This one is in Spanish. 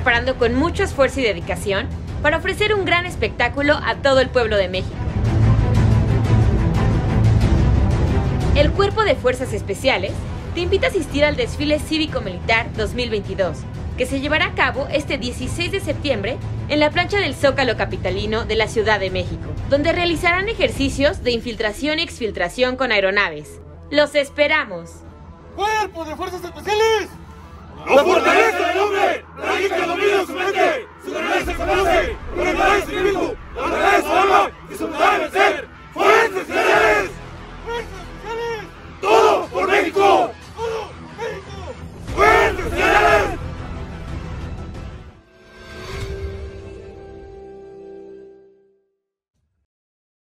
preparando con mucho esfuerzo y dedicación para ofrecer un gran espectáculo a todo el pueblo de México. El Cuerpo de Fuerzas Especiales te invita a asistir al Desfile Cívico Militar 2022, que se llevará a cabo este 16 de septiembre en la plancha del Zócalo Capitalino de la Ciudad de México, donde realizarán ejercicios de infiltración y exfiltración con aeronaves. ¡Los esperamos! ¡Cuerpo de Fuerzas Especiales! ¡La fortaleza del hombre! ¡Raíz que domina su mente! ¡Su naturaleza se conoce! ¡Por el país vivo! ¡La naturaleza ama!